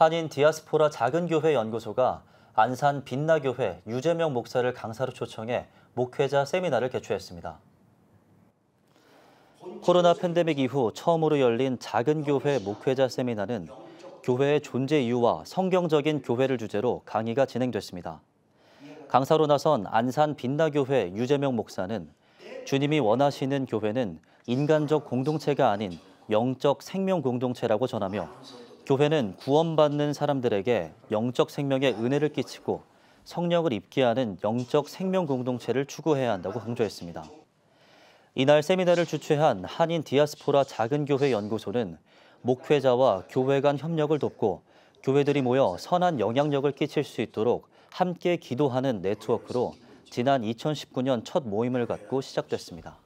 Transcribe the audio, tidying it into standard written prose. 한인 디아스포라 작은교회 연구소가 안산 빛나교회 유재명 목사를 강사로 초청해 목회자 세미나를 개최했습니다. 코로나 팬데믹 이후 처음으로 열린 작은교회 목회자 세미나는 교회의 존재 이유와 성경적인 교회를 주제로 강의가 진행됐습니다. 강사로 나선 안산 빛나교회 유재명 목사는 주님이 원하시는 교회는 인간적 공동체가 아닌 영적 생명 공동체라고 전하며 교회는 구원받는 사람들에게 영적 생명에 은혜를 끼치고 성령을 입게 하는 영적 생명 공동체를 추구해야 한다고 강조했습니다. 이날 세미나를 주최한 한인 디아스포라 작은교회 연구소는 목회자와 교회 간 협력을 돕고 교회들이 모여 선한 영향력을 끼칠 수 있도록 함께 기도하는 네트워크로 지난 2019년 첫 모임을 갖고 시작됐습니다.